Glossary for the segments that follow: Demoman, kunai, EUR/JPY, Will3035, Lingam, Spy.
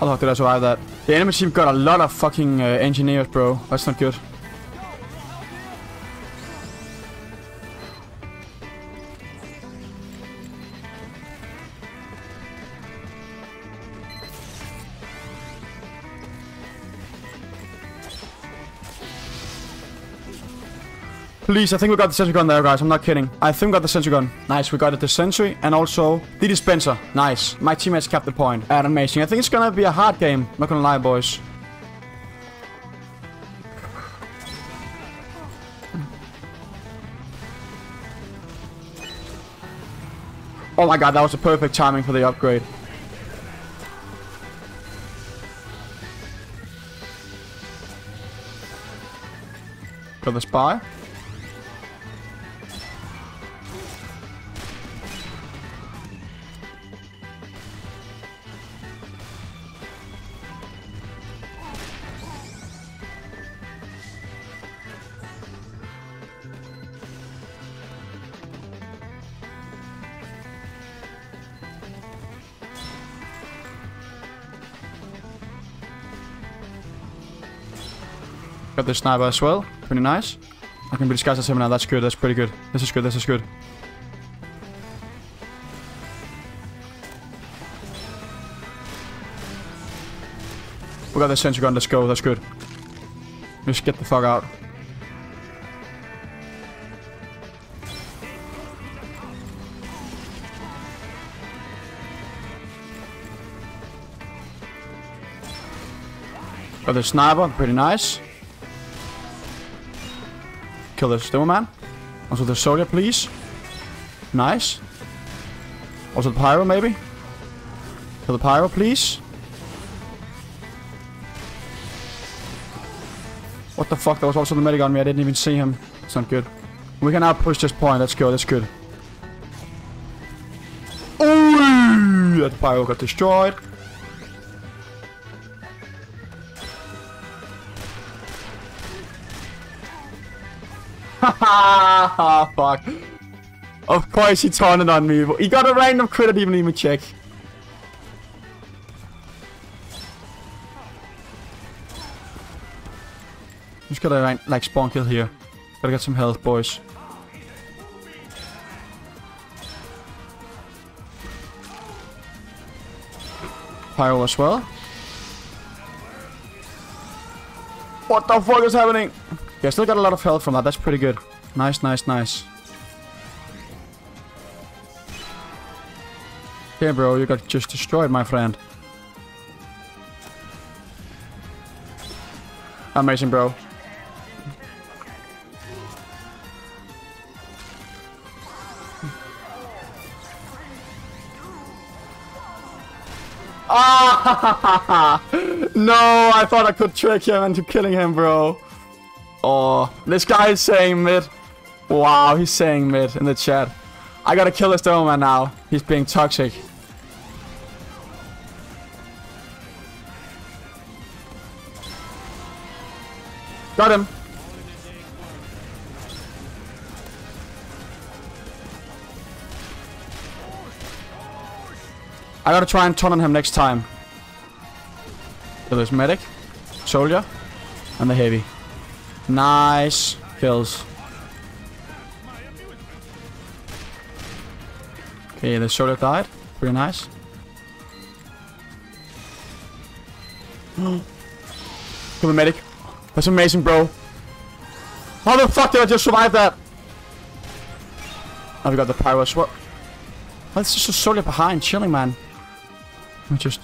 How the fuck did I survive that? The enemy team got a lot of fucking engineers, bro. That's not good. Please, I think we got the sentry gun there, guys. I'm not kidding. I think we got the sentry gun. Nice, we got it, the sentry, and also the dispenser. Nice. My teammates kept the point. And amazing. I think it's gonna be a hard game. Not gonna lie, boys. Oh my god, that was the perfect timing for the upgrade. Got the spy. Got the sniper as well. Pretty nice. I can be disguised as him now. That's good. That's pretty good. This is good. This is good. We got the sentry gun. Let's go. That's good. Just get the fuck out. Got the sniper. Pretty nice. Kill this Demoman. Also the soldier, please. Nice. Also the pyro, maybe. Kill the pyro, please. What the fuck? That was also the medic on me. I didn't even see him. It's not good. We can now push this point. Let's go. That's good. Ooh, that pyro got destroyed. Ha fuck. Of course he taunted on me. He got a random crit, I didn't even check. Just gotta like spawn kill here. Gotta get some health, boys. Pyro as well. What the fuck is happening? Yeah, still got a lot of health from that. That's pretty good. Nice, nice, nice. Okay, bro, you got just destroyed, my friend. Amazing, bro. Ah! No, I thought I could trick him into killing him, bro. Oh, this guy is saying mid. Wow, he's saying mid in the chat. I gotta kill this Demoman now. He's being toxic. Got him. I gotta try and turn on him next time. Kill this medic, soldier, and the heavy. Nice kills. Okay, the soldier died. Pretty nice. Kill the medic. That's amazing, bro. How the fuck did I just survive that? Oh, we got the pyro as well. Oh, it's just a soldier behind, chilling, man. I just...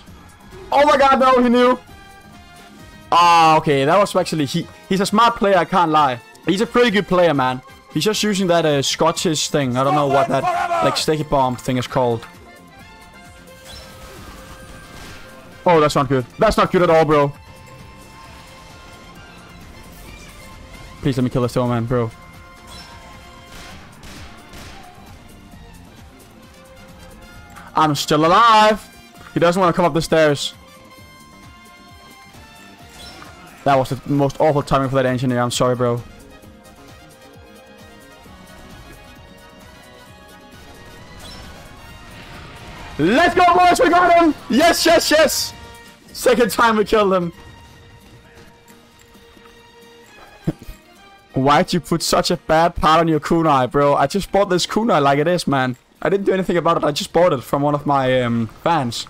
Oh my god, no, he knew. Ah, okay, that was actually he's a smart player, I can't lie. He's a pretty good player, man. He's just using that Scottish thing. I don't know what that like sticky bomb thing is called. Oh, that's not good. That's not good at all, bro. Please let me kill this old man, bro. I'm still alive. He doesn't want to come up the stairs. That was the most awful timing for that engineer. I'm sorry, bro. Let's go, boys! We got him! Yes, yes, yes! Second time we killed him. Why'd you put such a bad part on your kunai, bro? I just bought this kunai like it is, man. I didn't do anything about it. I just bought it from one of my fans.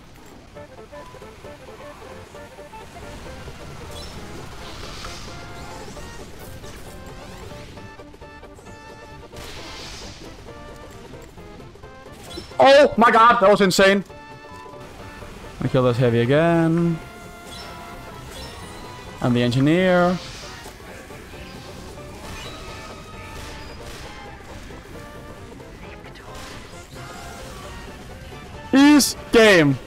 Oh my god, that was insane. I kill this heavy again. I'm the engineer. Ease game.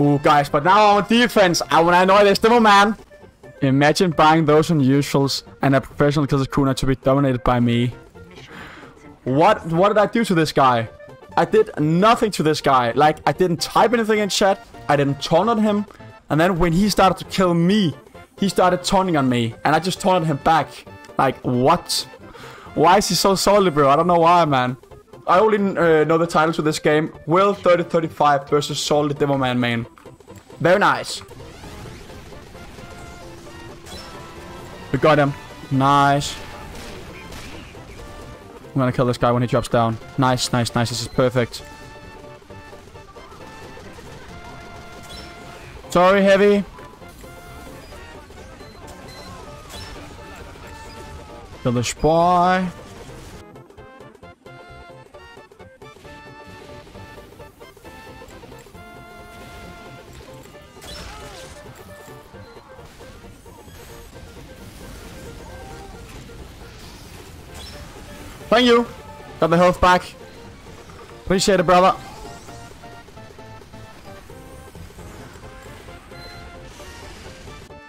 Ooh, guys, but now on defense, I want to annoy this Demoman. Imagine buying those unusuals and a professional kills kunai to be dominated by me. What did I do to this guy? I did nothing to this guy. Like, I didn't type anything in chat. I didn't taunt on him. And then when he started to kill me, he started taunting on me. And I just taunted him back. Like, what? Why is he so solid, bro? I don't know why, man. I only know the title to this game. Will3035 versus Solid Demoman main. Very nice. We got him. Nice. I'm gonna kill this guy when he drops down. Nice, nice, nice. This is perfect. Sorry, heavy. Kill the spy. Thank you. Got the health back. Appreciate it, brother.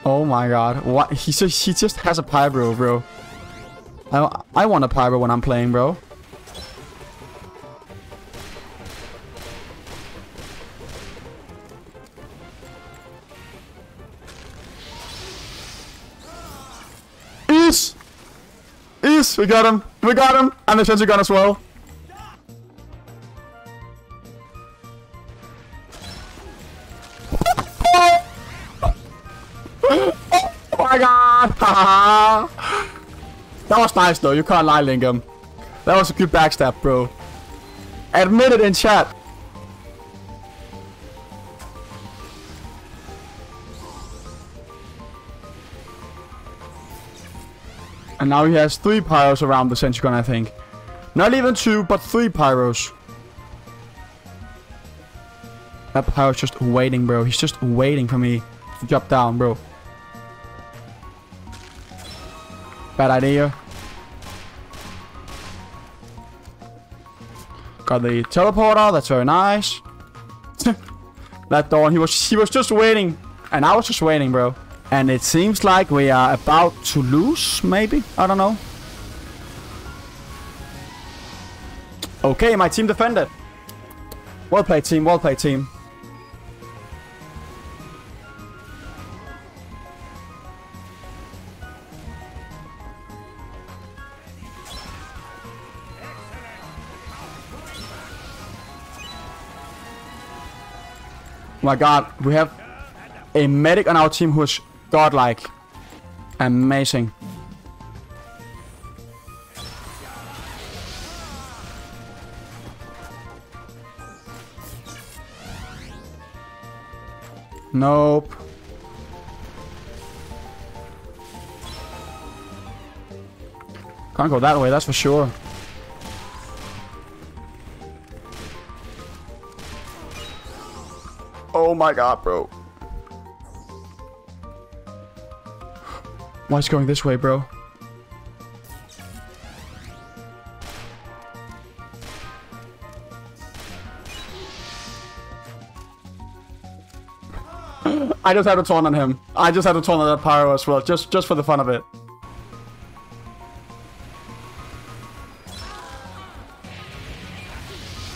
Oh my god. What? He just has a pyro, bro. I want a pyro when I'm playing, bro. We got him. We got him. And the sensor gun as well. Oh my god. That was nice though. You can't lie, Lingam. That was a good backstab, bro. Admit it in chat. And now he has 3 pyros around the Senjukan, I think. Not even 2, but 3 pyros. That pyro's just waiting, bro. He's just waiting for me to drop down, bro. Bad idea. Got the teleporter. That's very nice. That door. He was just waiting, and I was just waiting, bro. And it seems like we are about to lose, maybe? I don't know. Okay, my team defended. Well played, team. Well played, team. Oh my god, we have a medic on our team who is godlike. Amazing. Nope. Can't go that way, that's for sure. Oh my god, bro. Why is it going this way, bro? I just had to taunt on him. I just had to taunt on that pyro as well, just for the fun of it.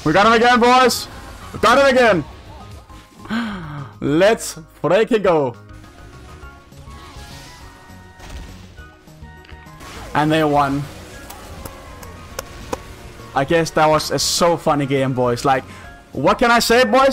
We got him again, boys! We got him again! Let's freaking go! And they won. I guess that was a so funny game, boys. Like, what can I say, boys?